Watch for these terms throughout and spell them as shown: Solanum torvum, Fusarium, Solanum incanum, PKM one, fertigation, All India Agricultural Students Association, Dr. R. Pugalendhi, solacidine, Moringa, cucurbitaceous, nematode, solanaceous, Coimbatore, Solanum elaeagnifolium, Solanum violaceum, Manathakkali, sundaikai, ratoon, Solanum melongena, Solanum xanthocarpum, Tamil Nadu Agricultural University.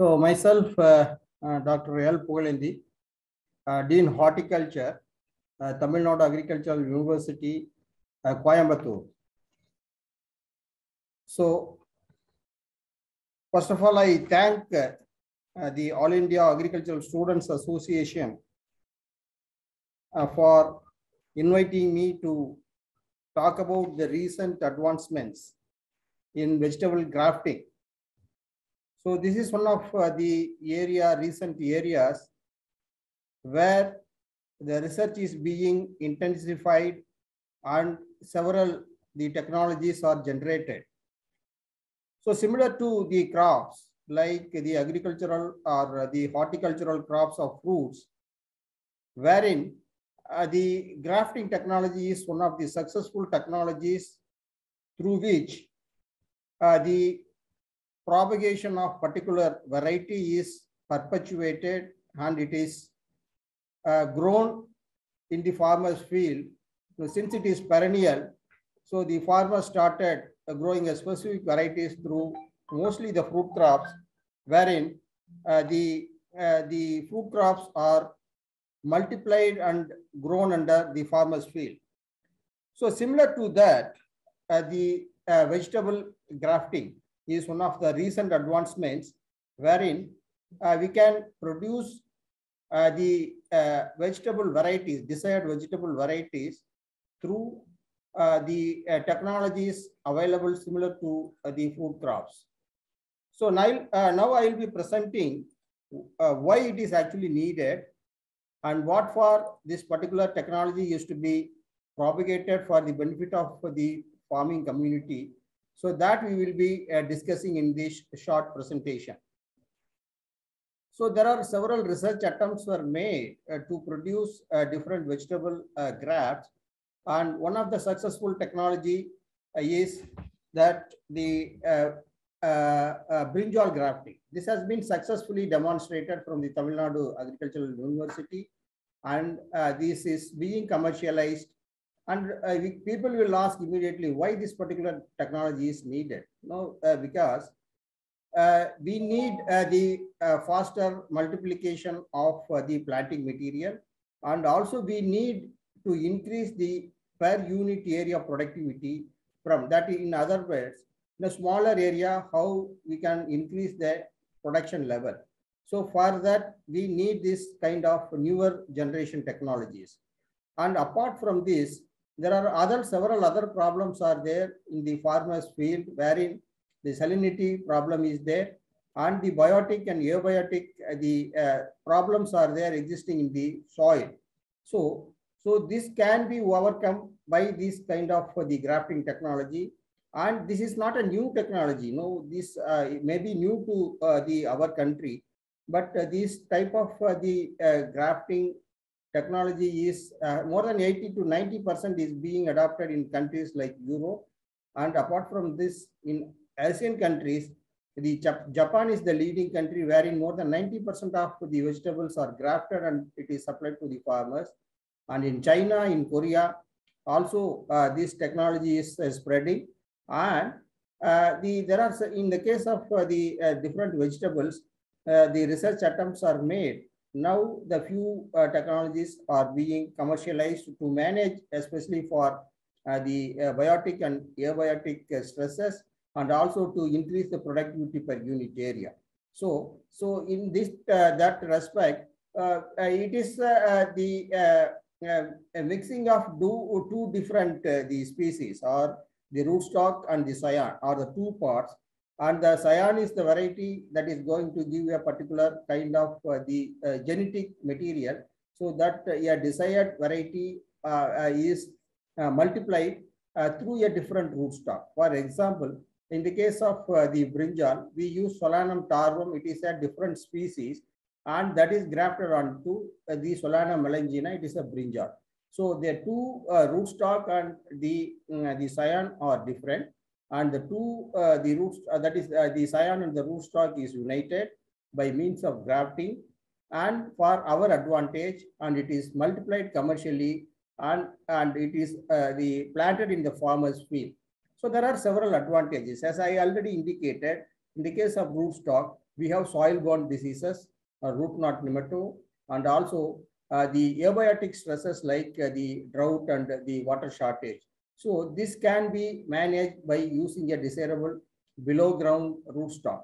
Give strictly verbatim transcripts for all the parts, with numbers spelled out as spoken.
So myself, uh, uh, Doctor R. Pugalendhi, uh, Dean Horticulture, uh, Tamil Nadu Agricultural University, uh, Coimbatore. So first of all, I thank uh, the All India Agricultural Students Association uh, for inviting me to talk about the recent advancements in vegetable grafting. So this is one of uh, the area, recent areas where the research is being intensified and several the technologies are generated. So similar to the crops, like the agricultural or the horticultural crops of fruits, wherein uh, the grafting technology is one of the successful technologies through which uh, the propagation of particular variety is perpetuated and it is uh, grown in the farmer's field. So since it is perennial, so the farmer started uh, growing a specific varieties through mostly the fruit crops, wherein uh, the, uh, the fruit crops are multiplied and grown under the farmer's field. So similar to that, uh, the uh, vegetable grafting is one of the recent advancements wherein uh, we can produce uh, the uh, vegetable varieties, desired vegetable varieties through uh, the uh, technologies available similar to uh, the food crops. So now, uh, now I will be presenting uh, why it is actually needed and what for this particular technology is to be propagated for the benefit of the farming community. So that we will be uh, discussing in this short presentation. So there are several research attempts were made uh, to produce uh, different vegetable uh, grafts. And one of the successful technology uh, is that the uh, uh, uh, brinjal grafting. This has been successfully demonstrated from the Tamil Nadu Agricultural University. And uh, this is being commercialized. And uh, we, people will ask immediately why this particular technology is needed. No, uh, because uh, we need uh, the uh, faster multiplication of uh, the planting material, and also we need to increase the per unit area productivity from that. In other words, in a smaller area, how we can increase the production level. So for that, we need this kind of newer generation technologies. And apart from this, there are other several other problems are there in the farmer's field, wherein the salinity problem is there and the biotic and abiotic uh, the uh, problems are there existing in the soil. So, so this can be overcome by this kind of uh, the grafting technology. And this is not a new technology. No, this uh, may be new to uh, the our country, but uh, this type of uh, the uh, grafting technology is uh, more than eighty to ninety percent is being adopted in countries like Europe. And apart from this, in Asian countries, the Jap Japan is the leading country wherein more than ninety percent of the vegetables are grafted and it is supplied to the farmers. And in China, in Korea, also uh, this technology is uh, spreading. And uh, the there are, in the case of uh, the uh, different vegetables, uh, the research attempts are made. Now the few uh, technologies are being commercialized to manage, especially for uh, the uh, biotic and abiotic uh, stresses, and also to increase the productivity per unit area. So, so in this uh, that respect, uh, it is uh, the uh, uh, a mixing of two, two different uh, the species, or the rootstock and the scion, or the two parts. And the scion is the variety that is going to give a particular kind of uh, the uh, genetic material, so that uh, a desired variety uh, uh, is uh, multiplied uh, through a different rootstock. For example, in the case of uh, the brinjal, we use Solanum torvum. It is a different species, and that is grafted onto uh, the Solanum melongena. It is a brinjal. So the two uh, rootstock and the uh, the scion are different. And the two, uh, the roots, uh, that is uh, the scion and the rootstock is united by means of grafting and for our advantage, and it is multiplied commercially and, and it is uh, the planted in the farmer's field. So there are several advantages. As I already indicated, in the case of rootstock, we have soil-borne diseases, uh, root knot nematode, and also uh, the abiotic stresses like uh, the drought and the water shortage. So this can be managed by using a desirable below ground rootstock.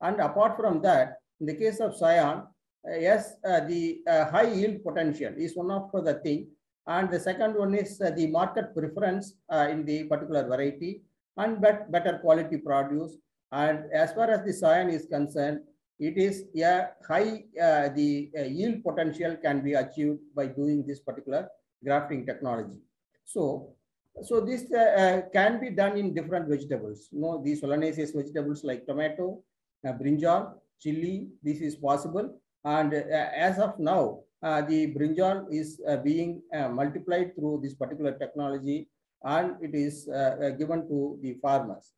And apart from that, in the case of scion, uh, yes, uh, the uh, high yield potential is one of the thing. And the second one is uh, the market preference uh, in the particular variety and bet better quality produce. And as far as the scion is concerned, it is a high, uh, the uh, yield potential can be achieved by doing this particular grafting technology. So, so this uh, uh, can be done in different vegetables. You know, the solanaceous vegetables like tomato, uh, brinjal, chili, this is possible. And uh, as of now, uh, the brinjal is uh, being uh, multiplied through this particular technology, and it is uh, uh, given to the farmers.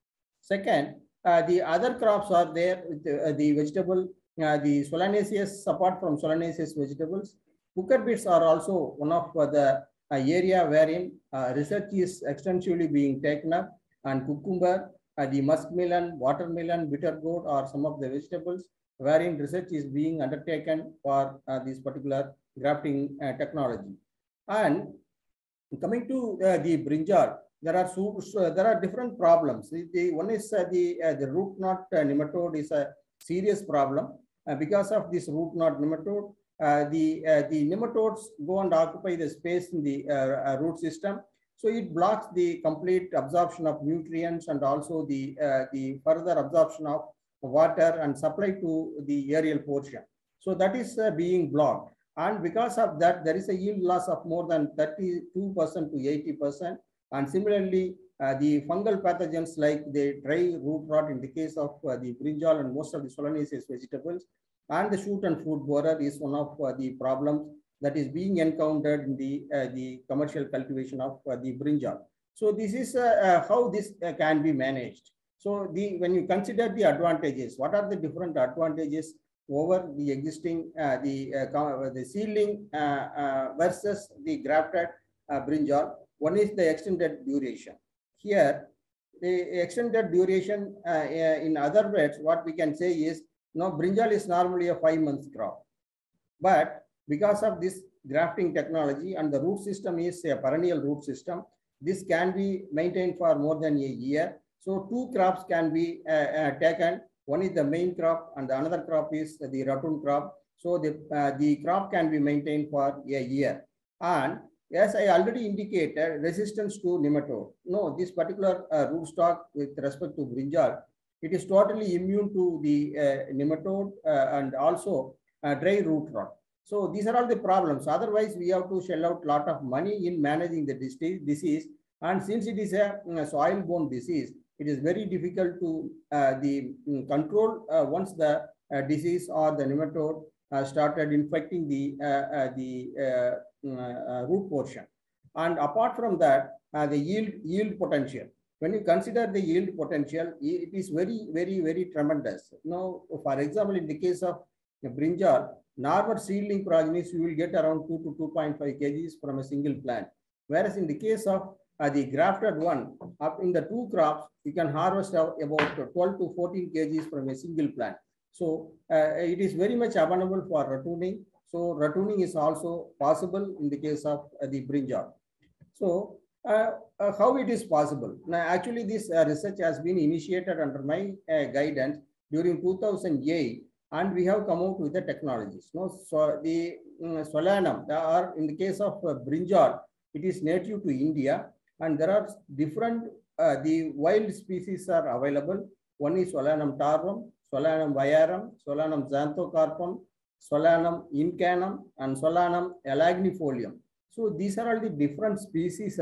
Second, Uh, the other crops are there, the, uh, the vegetable, uh, the solanaceous, apart from solanaceous vegetables, cooker beets are also one of uh, the uh, area wherein uh, research is extensively being taken up, and cucumber, uh, the muskmelon, watermelon, bitter gourd are some of the vegetables wherein research is being undertaken for uh, this particular grafting uh, technology. And coming to uh, the brinjal, there are so, so there are different problems. The, the one is uh, the uh, the root knot uh, nematode is a serious problem uh, because of this root knot nematode. Uh, the uh, the nematodes go and occupy the space in the uh, uh, root system, so it blocks the complete absorption of nutrients and also the uh, the further absorption of water and supply to the aerial portion. So that is uh, being blocked, and because of that, there is a yield loss of more than thirty-two percent to eighty percent. And similarly, uh, the fungal pathogens like the dry root rot in the case of uh, the brinjal and most of the solanaceous vegetables, and the shoot and fruit borer is one of uh, the problems that is being encountered in the, uh, the commercial cultivation of uh, the brinjal. So this is uh, uh, how this uh, can be managed. So the, when you consider the advantages, what are the different advantages over the existing, uh, the, uh, the seedling uh, uh, versus the grafted uh, brinjal? One is the extended duration. Here, the extended duration, uh, in other words, what we can say is, you know, brinjal is normally a five-month crop. But because of this grafting technology and the root system is a perennial root system, this can be maintained for more than a year. So two crops can be uh, uh, taken. One is the main crop and the another crop is the ratoon crop. So the, uh, the crop can be maintained for a year. And as I already indicated, resistance to nematode. No, this particular uh, rootstock with respect to brinjal, it is totally immune to the uh, nematode uh, and also uh, dry root rot. So these are all the problems. Otherwise, we have to shell out a lot of money in managing the disease. And since it is a uh, soil-borne disease, it is very difficult to uh, the um, control uh, once the uh, disease or the nematode uh, started infecting the uh, uh, the uh, Uh, root portion. And apart from that, uh, the yield yield potential, when you consider the yield potential, it is very very very tremendous. Now, for example, in the case of brinjal, normal seedling progenies you will get around two to two point five kgs from a single plant, whereas in the case of uh, the grafted one, up in the two crops you can harvest about twelve to fourteen kgs from a single plant. So uh, it is very much abundant for ratooning. So ratooning is also possible in the case of uh, the brinjal. So uh, uh, how it is possible? Now, actually this uh, research has been initiated under my uh, guidance during two thousand eight, and we have come out with the technologies. No, so the um, Solanum, or in the case of uh, brinjal, it is native to India, and there are different uh, the wild species are available. One is Solanum torvum, Solanum violaceum, Solanum xanthocarpum, Solanum incanum, and Solanum elaeagnifolium. So these are all the different species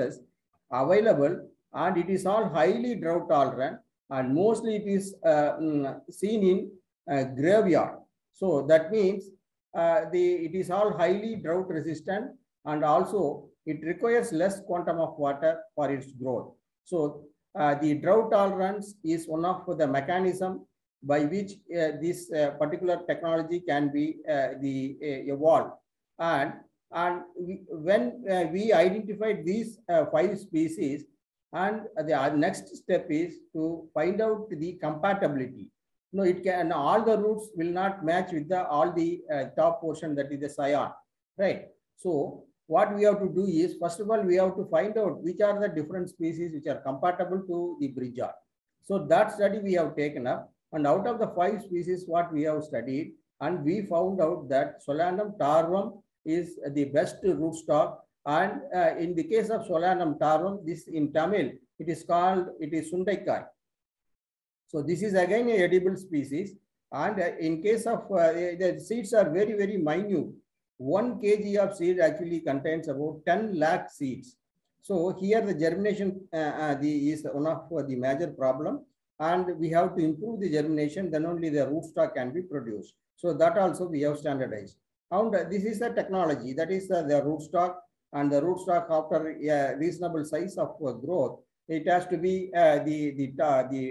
available, and it is all highly drought tolerant, and mostly it is uh, seen in uh, graveyard. So that means uh, the, it is all highly drought resistant, and also it requires less quantum of water for its growth. So uh, the drought tolerance is one of the mechanism by which uh, this uh, particular technology can be uh, the uh, evolved. And, and we, when uh, we identified these uh, five species, and the uh, next step is to find out the compatibility. No, it can. All the roots will not match with the all the uh, top portion, that is the scion, right? So what we have to do is, first of all, we have to find out which are the different species which are compatible to the brinjal. So that study we have taken up, and out of the five species what we have studied, and we found out that Solanum torvum is the best rootstock, and uh, in the case of Solanum torvum, this in Tamil it is called it is sundaikai. So this is again an edible species, and in case of uh, the seeds are very very minute. one kilogram of seed actually contains about ten lakh seeds. So here the germination uh, uh, the is one of uh, the major problem, and we have to improve the germination. Then only the rootstock can be produced. So that also we have standardized. And uh, this is the technology, that is uh, the rootstock, and the rootstock after a uh, reasonable size of uh, growth, it has to be uh, the the uh, the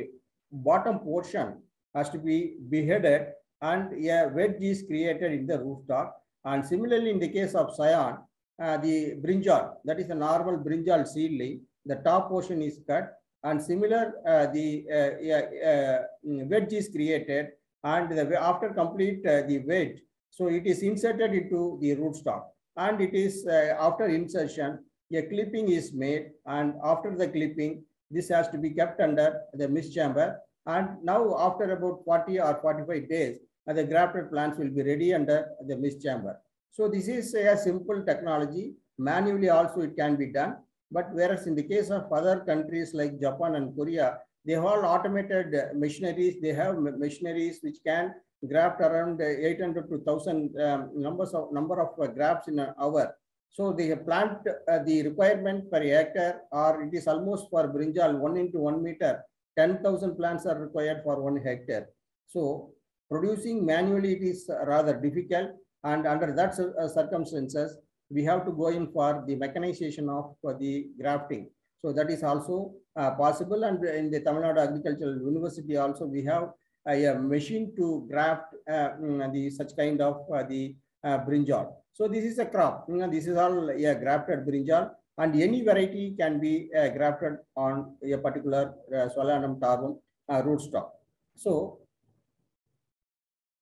bottom portion has to be beheaded, and a wedge is created in the rootstock. And similarly, in the case of scion, uh, the brinjal, that is a normal brinjal seedling, the top portion is cut, and similar uh, the uh, uh, wedge is created, and the, after complete uh, the wedge, so it is inserted into the rootstock, and it is uh, after insertion, a clipping is made, and after the clipping, this has to be kept under the mist chamber, and now after about forty or forty-five days, the grafted plants will be ready under the mist chamber. So this is a simple technology. Manually also it can be done, but whereas in the case of other countries like Japan and Korea, they have all automated machineries. They have machineries which can graft around eight hundred to one thousand um, numbers of number of grafts in an hour. So they have plant uh, the requirement per hectare, or it is almost for brinjal one into one meter, ten thousand plants are required for one hectare. So producing manually it is rather difficult, and under that uh, circumstances, we have to go in for the mechanization of for the grafting. So that is also uh, possible, and in the Tamil Nadu Agricultural University also we have a, a machine to graft uh, the such kind of uh, the uh, brinjal. So this is a crop. You know, this is all a grafted brinjal, and any variety can be uh, grafted on a particular uh, Solanum torvum uh, rootstock. So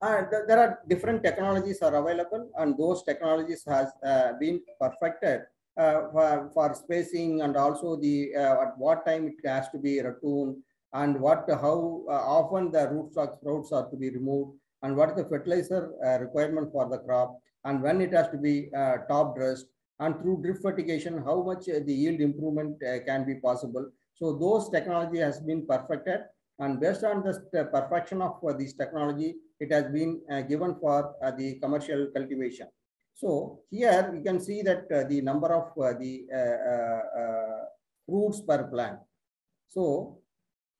uh, th there are different technologies are available, and those technologies has uh, been perfected uh, for, for spacing, and also the uh, at what time it has to be rotted, and what how uh, often the rootstock sprouts are to be removed, and what is the fertilizer uh, requirement for the crop, and when it has to be uh, top dressed, and through drip fertigation, how much uh, the yield improvement uh, can be possible. So those technology has been perfected, and based on this uh, perfection of uh, this technology, it has been uh, given for uh, the commercial cultivation. So here you can see that uh, the number of uh, the uh, uh, fruits per plant. So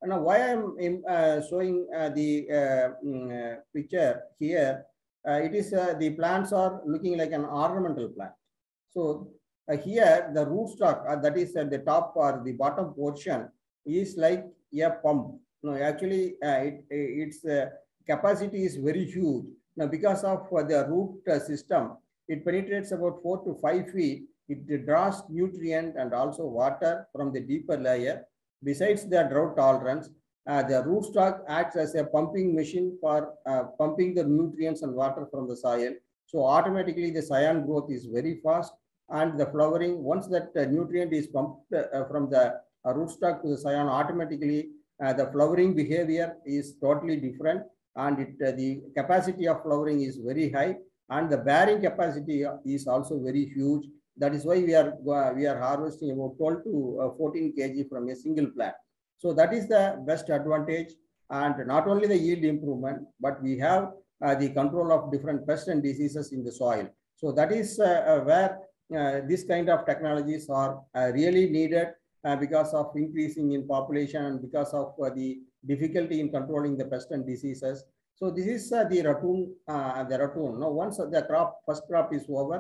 now why I'm uh, showing uh, the uh, picture here, Uh, it is uh, the plants are looking like an ornamental plant. So uh, here the rootstock, uh, that is at the top or the bottom portion, is like a pump. No, actually uh, it, its uh, capacity is very huge. Now because of uh, the root uh, system, it penetrates about four to five feet. It draws nutrient and also water from the deeper layer. Besides the drought tolerance, Uh, the rootstock acts as a pumping machine for uh, pumping the nutrients and water from the soil. So automatically the scion growth is very fast, and the flowering, once that uh, nutrient is pumped uh, from the uh, rootstock to the scion, automatically uh, the flowering behavior is totally different, and it, uh, the capacity of flowering is very high, and the bearing capacity is also very huge. That is why we are, uh, we are harvesting about twelve to fourteen kilograms from a single plant. So that is the best advantage, and not only the yield improvement, but we have uh, the control of different pests and diseases in the soil. So that is uh, where uh, this kind of technologies are uh, really needed uh, because of increasing in population and because of uh, the difficulty in controlling the pests and diseases. So this is uh, the ratoon. Uh, the ratoon. Now once the crop, first crop is over,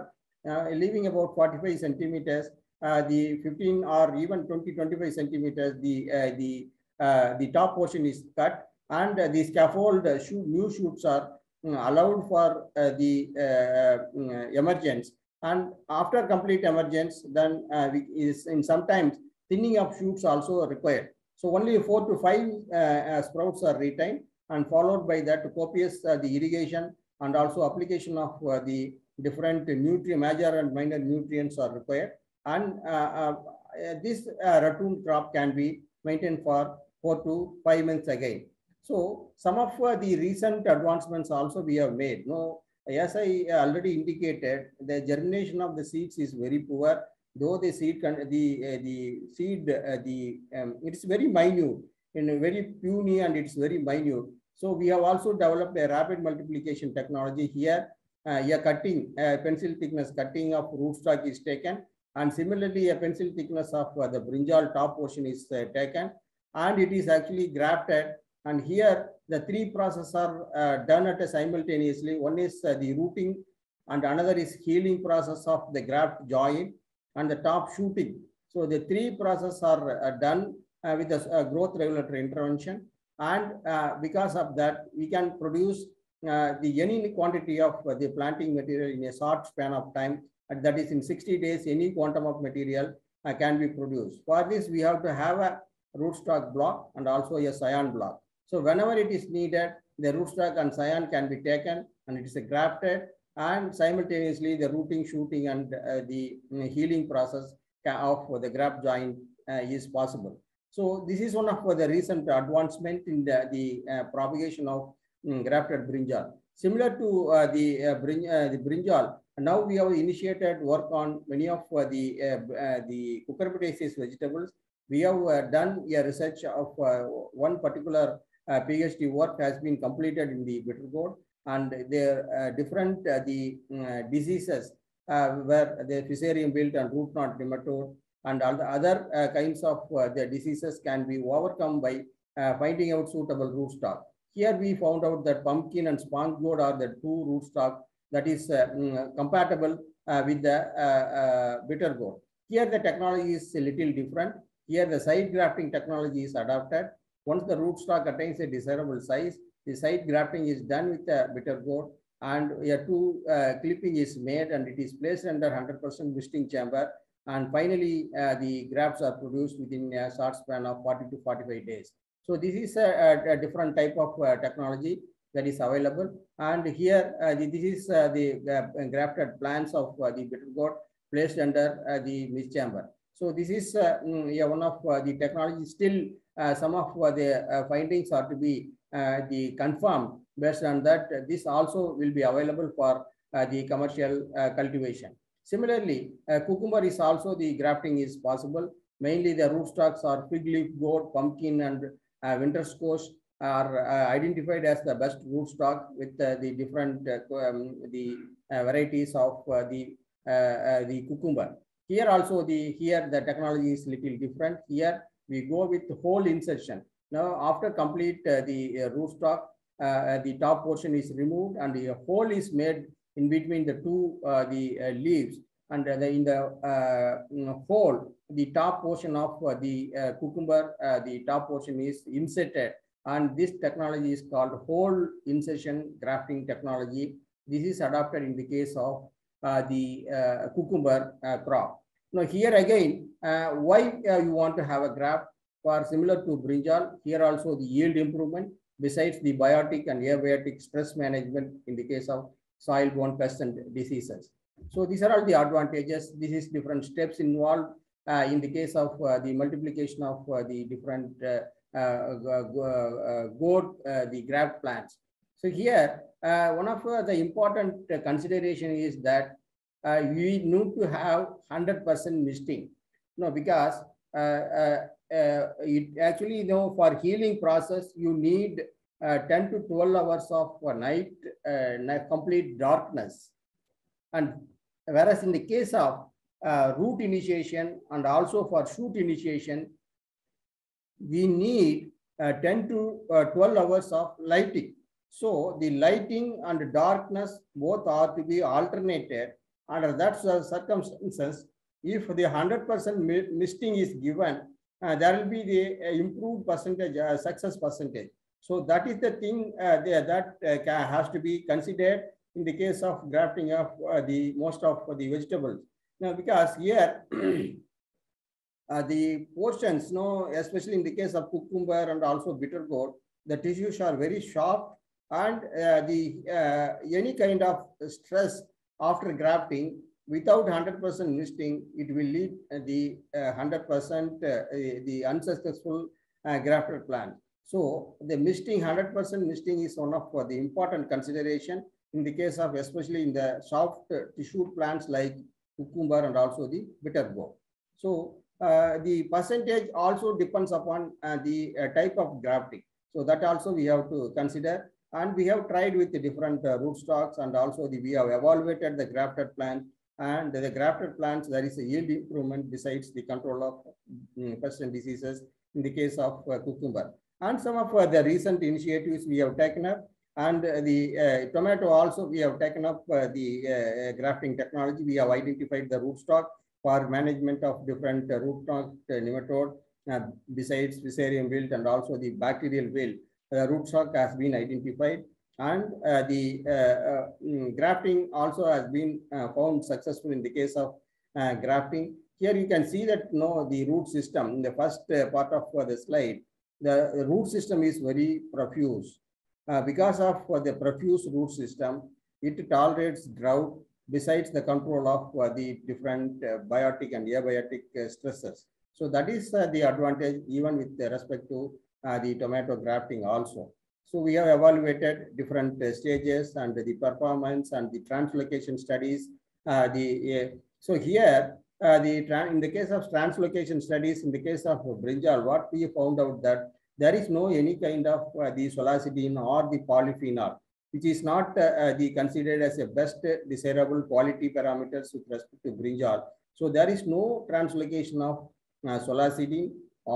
uh, leaving about forty-five centimeters, Uh, the fifteen or even twenty, twenty-five centimeters, the uh, the uh, the top portion is cut, and uh, the scaffold uh, shoot, new shoots are you know, allowed for uh, the uh, uh, emergence. And after complete emergence, then uh, we is in sometimes thinning of shoots also required. So only four to five uh, uh, sprouts are retained, and followed by that copious uh, the irrigation and also application of uh, the different nutrient, major and minor nutrients are required, and uh, uh, this uh, ratoon crop can be maintained for four to five months again. So some of uh, the recent advancements also we have made. No, as I already indicated, the germination of the seeds is very poor. Though the seed, can, the uh, the seed, uh, the um, it's very minute, in very puny, and it's very minute. So we have also developed a rapid multiplication technology here. Uh, a cutting, a pencil thickness cutting of rootstock is taken, and similarly a pencil thickness of uh, the brinjal top portion is uh, taken, and it is actually grafted. And here the three processes are uh, done at a simultaneously. One is uh, the rooting, and another is healing process of the graft joint, and the top shooting. So the three processes are uh, done uh, with a uh, growth regulatory intervention, and uh, because of that we can produce uh, the any quantity of uh, the planting material in a short span of time, and that is in sixty days any quantum of material uh, can be produced. For this we have to have a rootstock block and also a scion block. So whenever it is needed, the rootstock and scion can be taken, and it is grafted, and simultaneously the rooting, shooting, and uh, the healing process of the graft joint uh, is possible. So this is one of the recent advancement in the, the uh, propagation of um, grafted brinjal. Similar to uh, the, uh, brin uh, the brinjal, now we have initiated work on many of uh, the, uh, uh, the cucurbitaceous vegetables. We have uh, done a research of uh, one particular uh, PhD work has been completed in the Bittergourd, and their uh, different uh, the uh, diseases uh, where the fusarium wilt and root knot nematode and all the other uh, kinds of uh, the diseases can be overcome by uh, finding out suitable rootstock. Here we found out that pumpkin and sponge gourd are the two rootstock that is uh, mm, compatible uh, with the uh, uh, bitter gourd. Here the technology is a little different. Here the side grafting technology is adopted. Once the rootstock attains a desirable size, the side grafting is done with a bitter gourd, and a two uh, clipping is made, and it is placed under one hundred percent misting chamber, and finally uh, the grafts are produced within a short span of forty to forty-five days. So this is a, a, a different type of uh, technology that is available, and here uh, the, this is uh, the uh, grafted plants of uh, the bitter gourd placed under uh, the mist chamber. So this is uh, yeah, one of uh, the technologies. Still uh, some of uh, the uh, findings are to be Uh, the confirmed. Based on that, uh, this also will be available for uh, the commercial uh, cultivation. Similarly, uh, cucumber is also the grafting is possible. Mainly the rootstocks are fig leaf gourd, pumpkin, and uh, winter squash are uh, identified as the best rootstock with uh, the different uh, um, the uh, varieties of uh, the uh, uh, the cucumber. Here also the here the technology is little different. Here we go with whole insertion. Now, after complete uh, the uh, rootstock, uh, the top portion is removed, and the hole is made in between the two uh, the uh, leaves. And uh, the, in the uh, you know, hole, the top portion of uh, the uh, cucumber, uh, the top portion is inserted. And this technology is called whole insertion grafting technology. This is adopted in the case of uh, the uh, cucumber uh, crop. Now, here again, uh, why uh, you want to have a graft? For similar to brinjal, here also the yield improvement, besides the biotic and abiotic stress management in the case of soil-borne pests and diseases. So these are all the advantages. This is different steps involved uh, in the case of uh, the multiplication of uh, the different uh, uh, gourd, uh, the graft plants. So here, uh, one of uh, the important uh, consideration is that uh, we need to have one hundred percent misting. No, because uh, uh, Uh, it actually, you know, for healing process, you need uh, ten to twelve hours of uh, night, uh, night, complete darkness. And whereas in the case of uh, root initiation and also for shoot initiation, we need uh, ten to twelve hours of lighting. So the lighting and darkness both are to be alternated. Under that circumstances, if the one hundred percent misting is given, Uh, there will be the uh, improved percentage, uh, success percentage. So that is the thing uh, there, that uh, has to be considered in the case of grafting of uh, the most of the vegetables. Now, because here uh, the portions, you know, especially in the case of cucumber and also bitter gourd, the tissues are very sharp, and uh, the uh, any kind of stress after grafting without one hundred percent listing, it will lead uh, the one hundred percent uh, uh, the unsuccessful uh, grafted plant. So the listing, one hundred percent listing is one of uh, the important consideration in the case of, especially in the soft uh, tissue plants like cucumber and also the bittergourd. So uh, the percentage also depends upon uh, the uh, type of grafting. So that also we have to consider, and we have tried with the different uh, rootstocks, and also the, we have evaluated the grafted plant, and the grafted plants there is a yield improvement besides the control of um, pests and diseases in the case of uh, cucumber. And some of uh, the recent initiatives we have taken up, and uh, the uh, tomato also we have taken up uh, the uh, grafting technology. We have identified the rootstock for management of different uh, rootstock uh, nematode, uh, besides Fusarium wilt and also the bacterial wilt. Uh, rootstock has been identified, and uh, the uh, uh, grafting also has been uh, found successful in the case of uh, grafting. Here you can see that, you know, the root system in the first uh, part of uh, the slide, the root system is very profuse. Uh, because of uh, the profuse root system, it tolerates drought besides the control of uh, the different uh, biotic and abiotic uh, stresses. So that is uh, the advantage even with respect to Uh, the tomato grafting also. So we have evaluated different uh, stages and the performance and the translocation studies. Uh, the uh, So here, uh, the in the case of translocation studies, in the case of brinjal, what we found out that there is no any kind of uh, the solacidine or the polyphenol, which is not uh, uh, the considered as a best desirable quality parameters with respect to brinjal. So there is no translocation of uh, solacidine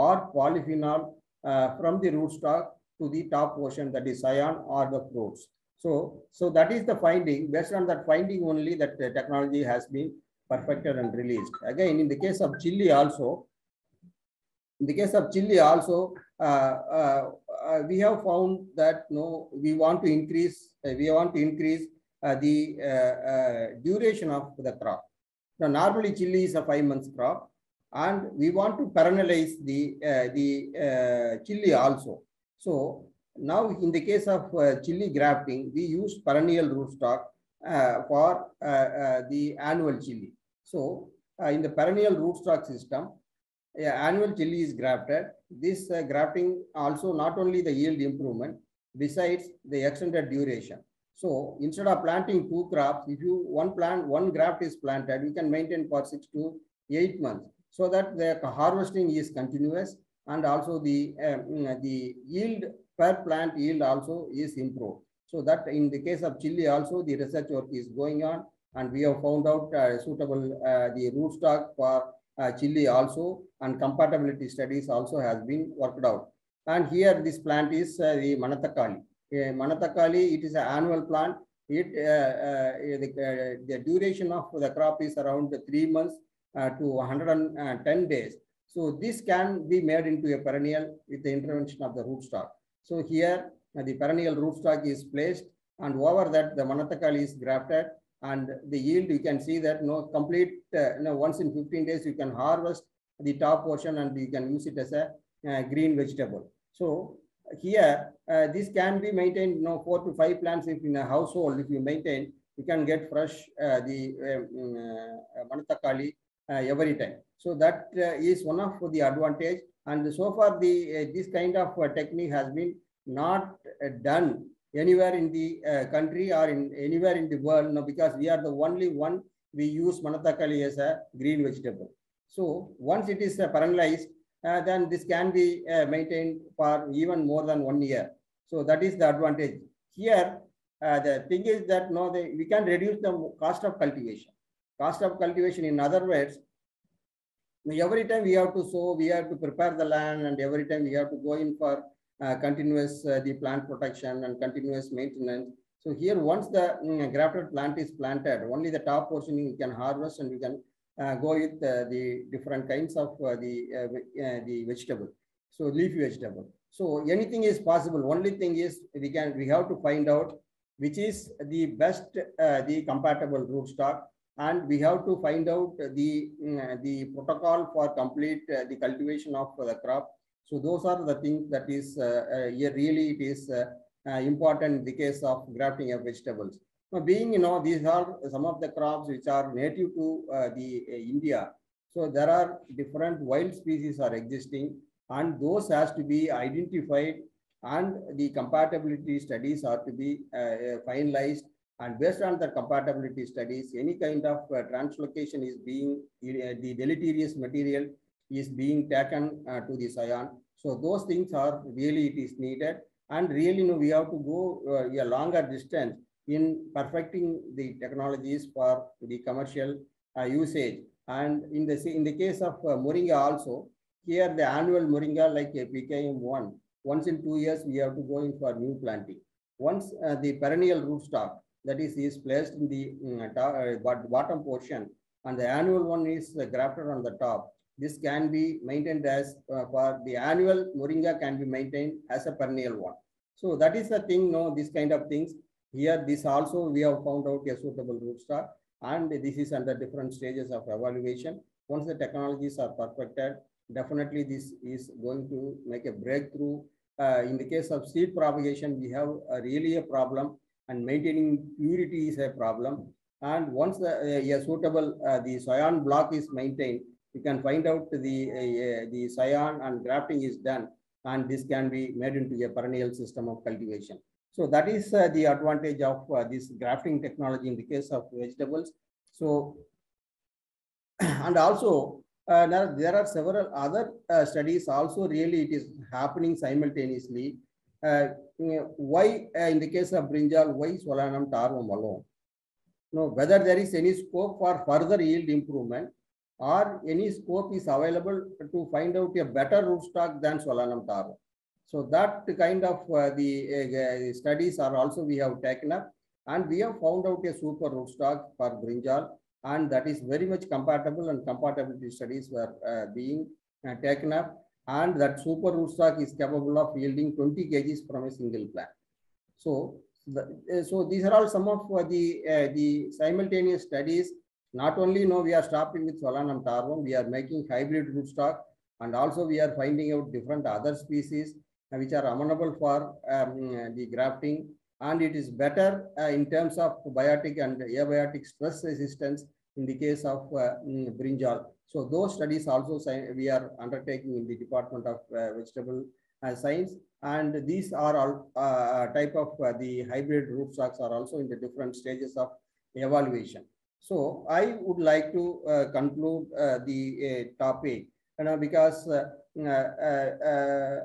or polyphenol Uh, from the rootstock to the top portion, that is scion or the fruits. So, so that is the finding. Based on that finding only, that uh, technology has been perfected and released. Again, in the case of chili also, in the case of chili also, uh, uh, uh, we have found that no, we want to increase, uh, we want to increase uh, the uh, uh, duration of the crop. Now, normally chili is a five months crop, and we want to perennialize the uh, the uh, chili also. So now in the case of uh, chili grafting, we use perennial rootstock uh, for uh, uh, the annual chili. So uh, in the perennial rootstock system, uh, annual chili is grafted. This uh, grafting also not only the yield improvement, besides the extended duration. So instead of planting two crops, if you one plant one graft is planted, you can maintain for six to eight months. So that the harvesting is continuous, and also the um, the yield per plant yield also is improved. So that in the case of chili also the research work is going on, and we have found out uh, suitable uh, the rootstock for uh, chili also, and compatibility studies also has been worked out. And here this plant is uh, the Manathakkali. Uh, Manathakkali, it is an annual plant. It uh, uh, the, uh, the duration of the crop is around three months. Uh, to one hundred ten days. So this can be made into a perennial with the intervention of the rootstock. So here uh, the perennial rootstock is placed, and over that the Manathakkali is grafted, and the yield you can see that no complete uh, you know, once in fifteen days you can harvest the top portion, and you can use it as a uh, green vegetable. So here uh, this can be maintained, you know, four to five plants if in a household. If you maintain, you can get fresh uh, the uh, uh, Manathakkali Uh, every time. So that uh, is one of the advantage, and so far the uh, this kind of uh, technique has been not uh, done anywhere in the uh, country or in anywhere in the world now, because we are the only one we use Manathakkali as a green vegetable. So once it is uh, perennialized, uh, then this can be uh, maintained for even more than one year. So that is the advantage here. Uh, the thing is that now they, we can reduce the cost of cultivation. Cost of cultivation, in other words, every time we have to sow, we have to prepare the land, and every time we have to go in for uh, continuous uh, the plant protection and continuous maintenance. So here, once the mm, grafted plant is planted, only the top portion you can harvest, and you can uh, go with uh, the different kinds of uh, the uh, uh, the vegetable, so leafy vegetable. So anything is possible. Only thing is we can we have to find out which is the best uh, the compatible rootstock. And we have to find out the, uh, the protocol for complete uh, the cultivation of uh, the crop, So those are the things that is uh, uh, yeah, really it is uh, uh, important in the case of grafting of vegetables. Now, being you know these are some of the crops which are native to uh, the uh, India. So there are different wild species are existing, and those has to be identified, and the compatibility studies are to be uh, finalized. And based on the compatibility studies, any kind of uh, translocation is being, uh, the deleterious material is being taken uh, to the scion. So those things are really, it is needed. And really, you know, we have to go uh, a longer distance in perfecting the technologies for the commercial uh, usage. And in the, in the case of uh, Moringa also, here the annual Moringa like a P K M one, once in two years, we have to go in for new planting. Once uh, the perennial rootstock, that is, is placed in the uh, bottom portion, and the annual one is uh, grafted on the top. This can be maintained as uh, for the annual Moringa can be maintained as a perennial one. So that is the thing, no, this kind of things. Here, this also we have found out a suitable rootstock, and this is under different stages of evaluation. Once the technologies are perfected, definitely this is going to make a breakthrough. Uh, in the case of seed propagation, we have uh, really a problem, and maintaining purity is a problem. And once the uh, a suitable uh, the scion block is maintained, you can find out the, uh, uh, the scion and grafting is done, and this can be made into a perennial system of cultivation. So that is uh, the advantage of uh, this grafting technology in the case of vegetables. So, and also uh, there, there are several other uh, studies also really it is happening simultaneously. Uh, you know, why uh, in the case of brinjal, why Solanum torvum alone? No, whether there is any scope for further yield improvement or any scope is available to find out a better rootstock than Solanum torvum. So that kind of uh, the uh, studies are also we have taken up, and we have found out a super rootstock for brinjal, and that is very much compatible, and compatibility studies were uh, being uh, taken up, and that super rootstock is capable of yielding twenty kilograms from a single plant. So, the, so these are all some of uh, the uh, the simultaneous studies. Not only you know, we are stopping with Solanum torvum, we are making hybrid rootstock, and also we are finding out different other species which are amenable for um, the grafting, and it is better uh, in terms of biotic and abiotic stress resistance in the case of uh, brinjal. So those studies also we are undertaking in the Department of uh, Vegetable uh, Science, and these are all uh, type of uh, the hybrid rootstocks are also in the different stages of evaluation. So I would like to uh, conclude uh, the uh, topic, you know, because uh, uh, uh,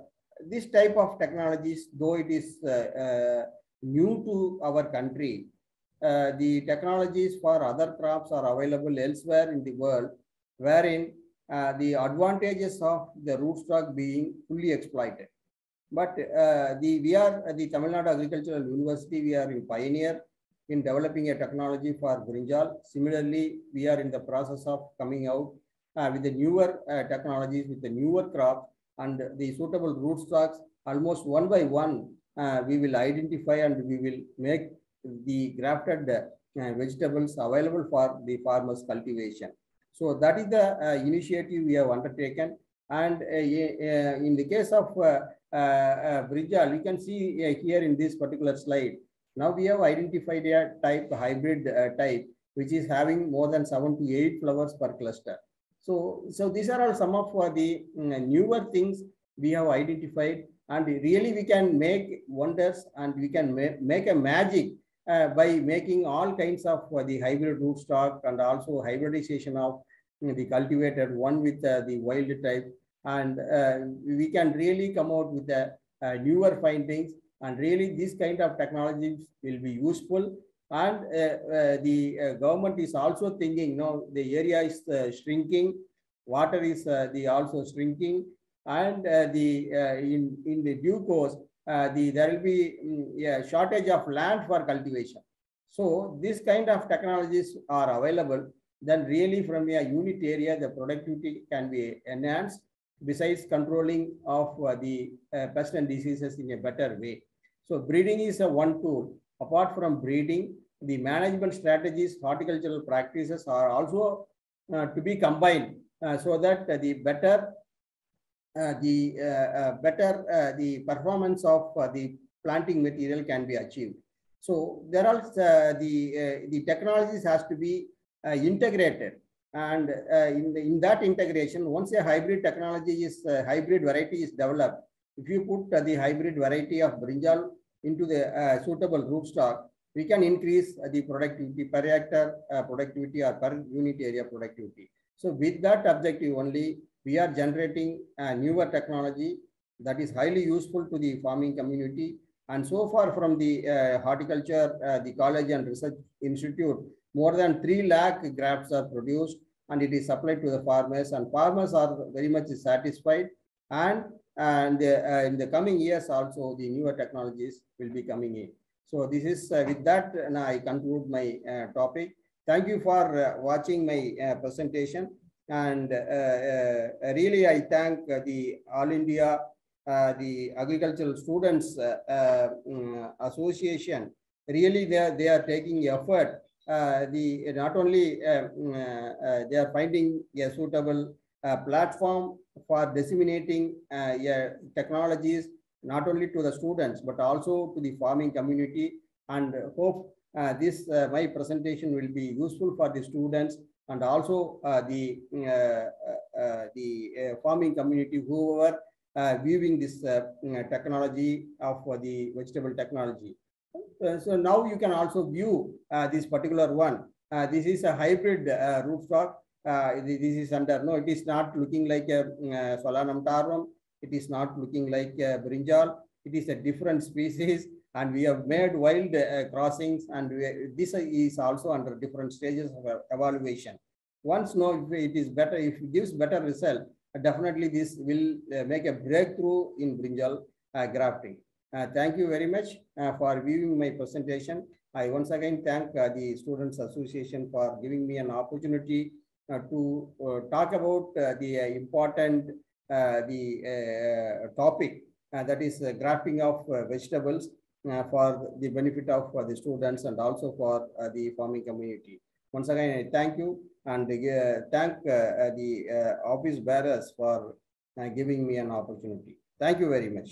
this type of technologies, though it is uh, uh, new to our country, uh, the technologies for other crops are available elsewhere in the world, wherein uh, the advantages of the rootstock being fully exploited. But uh, the, we are at the Tamil Nadu Agricultural University, we are in pioneer in developing a technology for brinjal. Similarly, we are in the process of coming out uh, with the newer uh, technologies, with the newer crops, and the suitable rootstocks. Almost one by one, uh, we will identify and we will make the grafted uh, vegetables available for the farmers' cultivation. So that is the uh, initiative we have undertaken. And uh, uh, in the case of uh, uh, uh, brinjal, you can see uh, here in this particular slide, now we have identified a type, hybrid uh, type, which is having more than seven to eight flowers per cluster. So, so these are all some of uh, the uh, newer things we have identified, and really we can make wonders, and we can ma make a magic uh, by making all kinds of uh, the hybrid rootstock, and also hybridization of you know, the cultivated one with uh, the wild type. And uh, we can really come out with the uh, newer findings, and really this kind of technologies will be useful. And uh, uh, the uh, government is also thinking, you know, the area is uh, shrinking, water is uh, the also shrinking, and uh, the uh, in in the due course uh, the there will be um, yeah, shortage of land for cultivation. So this kind of technologies are available, then really from a unit area the productivity can be enhanced, besides controlling of uh, the uh, pests and diseases in a better way. So breeding is a one tool. Apart from breeding, the management strategies, horticultural practices are also uh, to be combined uh, so that uh, the better uh, the uh, uh, better uh, the performance of uh, the planting material can be achieved. So there are uh, the uh, the technologies has to be uh, integrated, and uh, in the, in that integration, once a hybrid technology is uh, hybrid variety is developed, if you put uh, the hybrid variety of brinjal into the uh, suitable rootstock, we can increase uh, the productivity per hectare uh, productivity or per unit area productivity. So with that objective only, we are generating a newer technology that is highly useful to the farming community. And so far from the uh, horticulture, uh, the college and research institute, more than three lakh grafts are produced and it is supplied to the farmers, and farmers are very much satisfied. And, and uh, in the coming years also, the newer technologies will be coming in. So this is uh, with that, and I conclude my uh, topic. Thank you for uh, watching my uh, presentation, and uh, uh, really I thank uh, the All India uh, the Agricultural Students uh, uh, Association. Really they are, they are taking effort. Uh, the not only uh, uh, they are finding a suitable uh, platform for disseminating uh, technologies not only to the students but also to the farming community, and hope Uh, this uh, my presentation will be useful for the students and also uh, the uh, uh, the uh, farming community, whoever uh, viewing this uh, technology of uh, the vegetable technology. Uh, so now you can also view uh, this particular one. Uh, this is a hybrid uh, rootstock. Uh, this is under no. It is not looking like a uh, Solanum torvum. It is not looking like a brinjal. It is a different species. And we have made wild uh, crossings, and we, this is also under different stages of evaluation. Once know if it is better, if it gives better result, definitely this will uh, make a breakthrough in brinjal uh, grafting. Uh, thank you very much uh, for viewing my presentation. I once again thank uh, the Students Association for giving me an opportunity uh, to uh, talk about uh, the uh, important uh, the uh, topic uh, that is uh, grafting of uh, vegetables. Uh, for the benefit of uh, the students and also for uh, the farming community. Once again, I thank you, and uh, thank uh, the uh, office bearers for uh, giving me an opportunity. Thank you very much.